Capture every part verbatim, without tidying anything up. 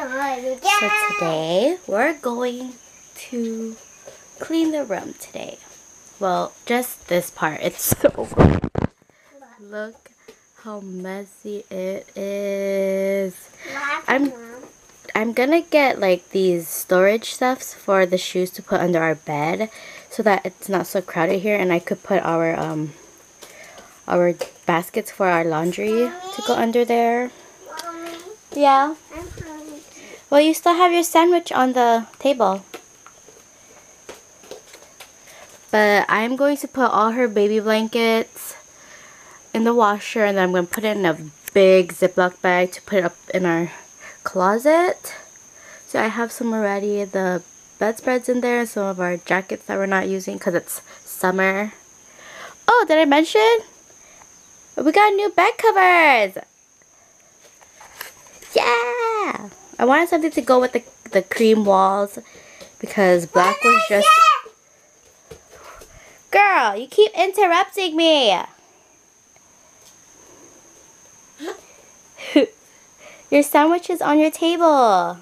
So today we're going to clean the room today. Well, just this part. It's so gross. Look how messy it is. I'm I'm gonna get like these storage stuffs for the shoes to put under our bed so that it's not so crowded here, and I could put our um our baskets for our laundry Mommy? to go under there. Mommy? Yeah. I'm hungry. Well, you still have your sandwich on the table. But I'm going to put all her baby blankets in the washer, and then I'm going to put it in a big Ziploc bag to put it up in our closet. So I have some already, the bedspreads in there, some of our jackets that we're not using because it's summer. Oh, did I mention? We got new bed covers! Yeah! I wanted something to go with the, the cream walls because black was just... Girl, you keep interrupting me! Your sandwich is on your table.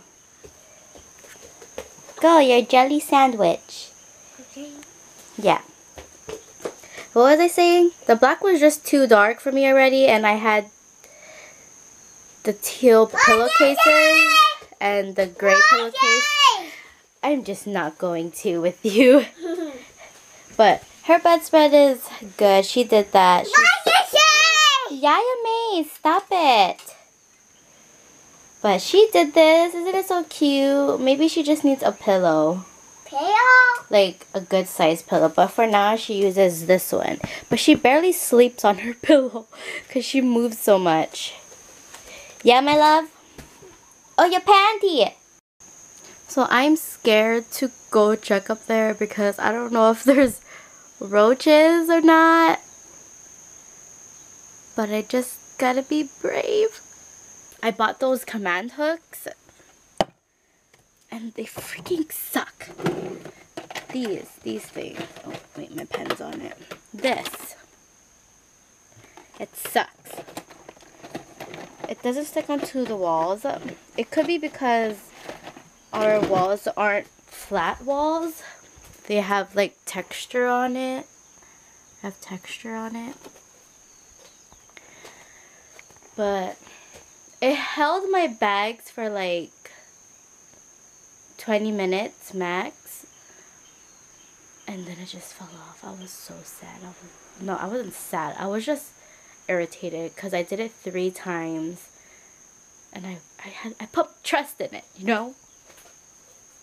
Go, your jelly sandwich. Okay. Yeah. What was I saying? The black was just too dark for me already, and I had the teal pillowcases and the gray pillowcase. I'm just not going to with you. But her bedspread is good. She did that. She's... Yaya Mae, stop it. But she did this. Isn't it so cute? Maybe she just needs a pillow. Pillow? Like a good size pillow, but for now she uses this one. But she barely sleeps on her pillow because she moves so much. Yeah, my love? Oh, your panty! So I'm scared to go check up there because I don't know if there's roaches or not. But I just gotta be brave. I bought those command hooks. And they freaking suck. These, these things. Oh, wait, my pen's on it. This. It sucks. It doesn't stick onto the walls. It could be because our walls aren't flat walls. They have, like, texture on it. Have texture on it. But it held my bags for, like, twenty minutes max, and then it just fell off. I was so sad. I was, no, I wasn't sad. I was just irritated because I did it three times, and I I had I put trust in it, you know.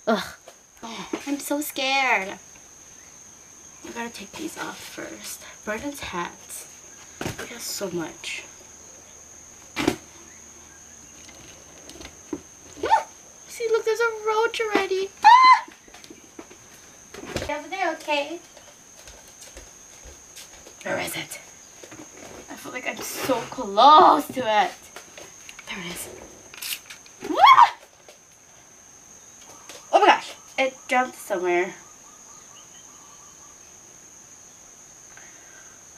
Ugh. Oh, I'm so scared. I gotta take these off first. Brennan's hats. He has so much. See, look, there's a roach already. Ah! Get over there, okay? Where is it? I feel like I'm so close to it. There it is. Ah! Oh my gosh, it jumped somewhere.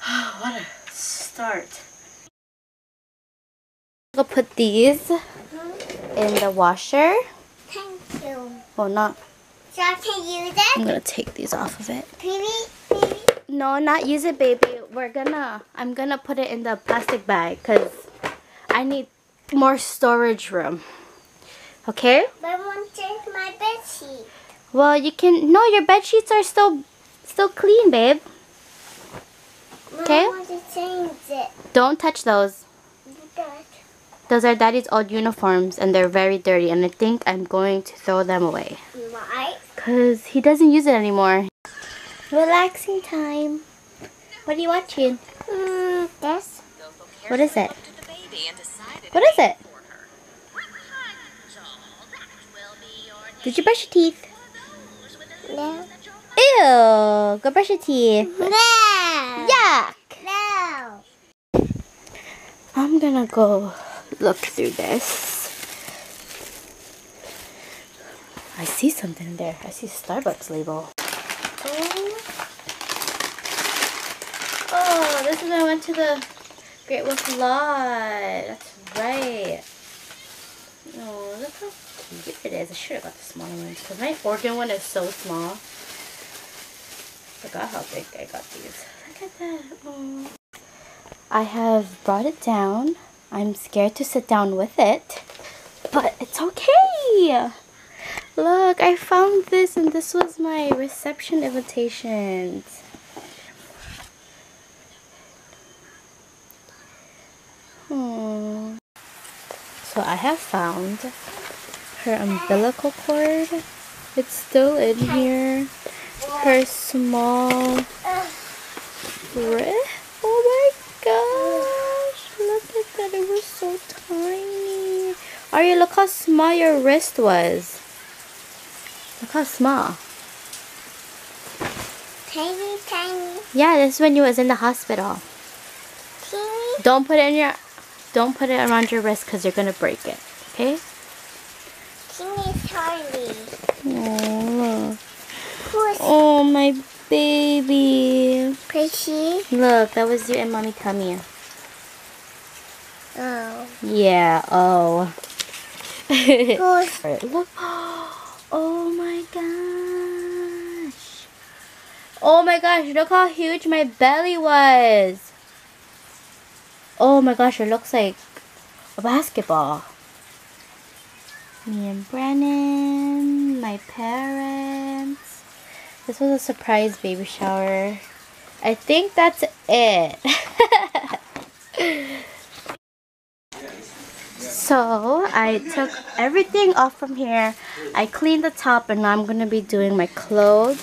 Oh, what a start. I'll put these in the washer. Thank you. Well, not. So I can use it? I'm going to take these off of it. Baby, baby. No, not use it, baby. We're going to, I'm going to put it in the plastic bag because I need more storage room. Okay? But I want to change my bed sheet. Well, you can, no, your bed sheets are still, still clean, babe. Okay? I want to change it. Don't touch those. Those are Daddy's old uniforms, and they're very dirty, and I think I'm going to throw them away. Why? Because he doesn't use it anymore. Relaxing time. What are you watching? Mm, this? What is it? What is it? Did you brush your teeth? No. Ew! Go brush your teeth. No! Yuck! No! I'm gonna go look through this. I see something there. I see Starbucks label. Oh, oh this is when I went to the Great Wolf Lodge. That's right. Oh, look how should have got the smaller ones because my organ one is so small. I forgot how big I got these. Look at that. Aww. I have brought it down. I'm scared to sit down with it, but it's okay. Look, I found this, and this was my reception invitations. Hmm. So I have found her umbilical cord. It's still in here. Her small wrist. Oh my gosh! Look at that. It was so tiny. Aria, look how small your wrist was. Look how small. Tiny, tiny. Yeah, this is when you was in the hospital. Tiny. Don't put it in your, don't put it around your wrist because you're gonna break it. Okay? Tiny, tiny. Oh, look. Oh my baby. Pretty. Look, that was you and mommy tummy. Oh. Yeah. Oh. Right, look. Oh my gosh. Oh my gosh, look how huge my belly was. Oh my gosh, it looks like a basketball. Me and Brennan, my parents. This was a surprise baby shower. I think that's it. So, I took everything off from here. I cleaned the top and now I'm going to be doing my clothes.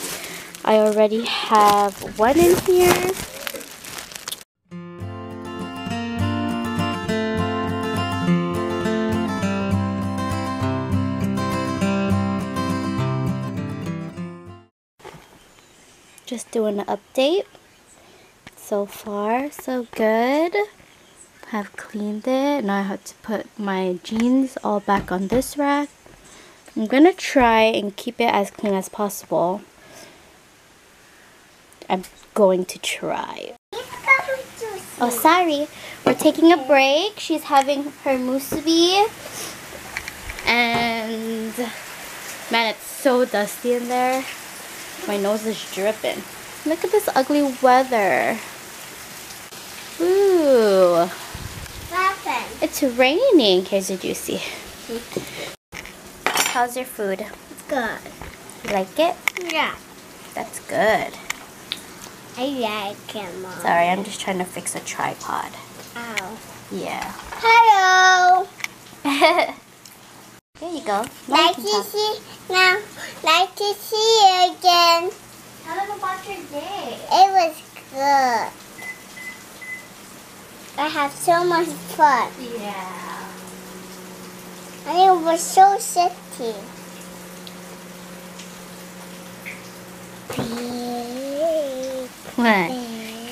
I already have one in here. Just doing an update. So far, so good. Have cleaned it. Now I have to put my jeans all back on this rack. I'm gonna try and keep it as clean as possible. I'm going to try. Oh, sorry. We're taking a break. She's having her musubi. And man, it's so dusty in there. My nose is dripping. Look at this ugly weather. Ooh. It's raining. Here's your juicy. How's your food? It's good. You like it? Yeah. That's good. I like it, Mom. Sorry, I'm just trying to fix a tripod. Ow. Yeah. Hello. There you go. Now like to see now. Like to see you again. Tell them about your day. It was good. I had so much fun. Yeah. And it was so shitty. What?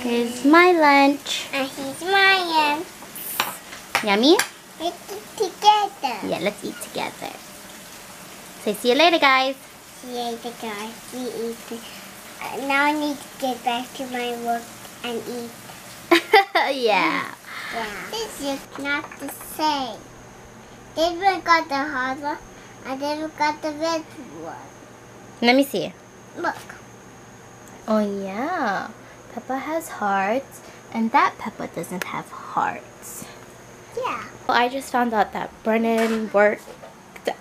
Here's my lunch. And here's mine. Yummy? Let's eat together. Yeah, let's eat together. Say, see you later, guys. See you later, guys. We eat. Uh, now I need to get back to my work and eat. Yeah. Yeah. This is not the same. Then we got the hard one, and then we got the red one. Let me see. Look. Oh yeah. Peppa has hearts, and that Peppa doesn't have hearts. Yeah. Well, I just found out that Brennan worked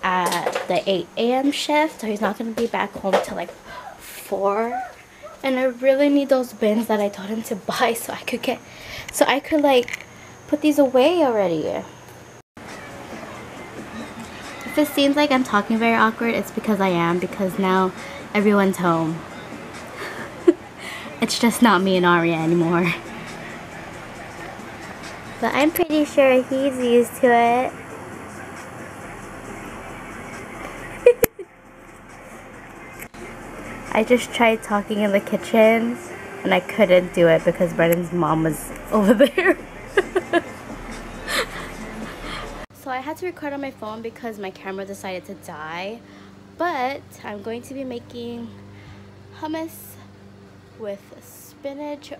at the eight A M shift, so he's not going to be back home till like four. And I really need those bins that I told him to buy so I could get, so I could like put these away already. If it seems like I'm talking very awkward, it's because I am, because now everyone's home. It's just not me and Aria anymore. But I'm pretty sure he's used to it. I just tried talking in the kitchen and I couldn't do it because Brennan's mom was over there. So I had to record on my phone because my camera decided to die. But I'm going to be making hummus with spinach,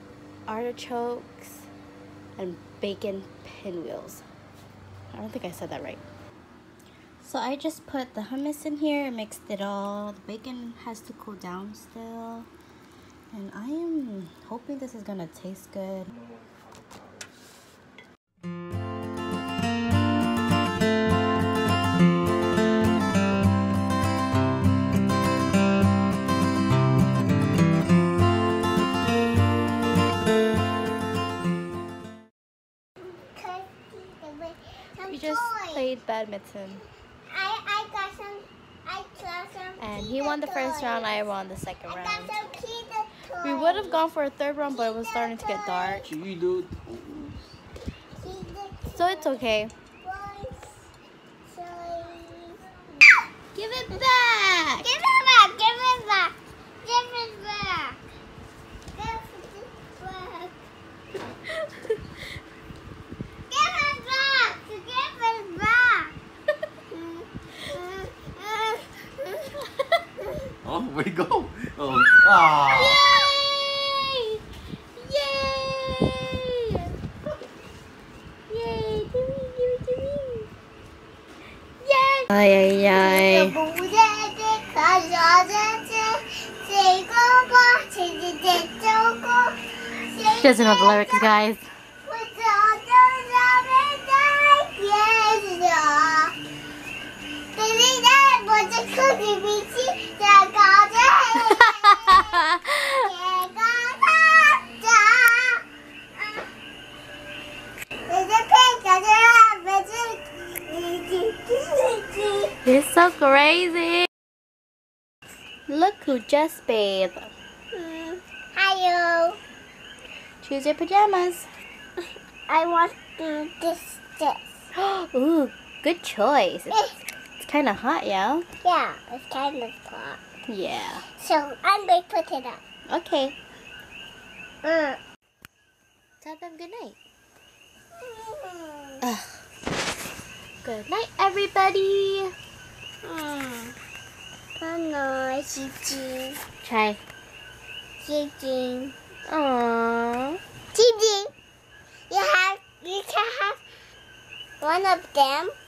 artichokes, and bacon pinwheels. I don't think I said that right. So I just put the hummus in here and mixed it all. The bacon has to cool down still. And I am hoping this is gonna taste good. We just played badminton. I, I got some, I got some and he won the first toys. round, I won the second I round. Got we would have gone for a third round, but it was starting toys. to get dark. So it's okay. Toys. Toys. Give it back! Give it back! Give it back! Give it back! Give it back! Give it back! Oh, where'd it go? Oh. Ah. Yay! Yay! Yay! Give me, give me, give me! Yay! Ay, ay, ay. She doesn't know the lyrics, guys. You're so crazy. Look who just bathed. Mm. Hello. Choose your pajamas. I want to do this. this. Ooh, good choice. It's, it's kind of hot, y'all. Yeah, it's kind of hot. Yeah. So I'm going to put it up. Okay. Mm. Tell them good night. Mm. Good night, everybody. Mm. Hello, Gigi. Try. Gigi. Aww. Gigi. You have. You can have one of them.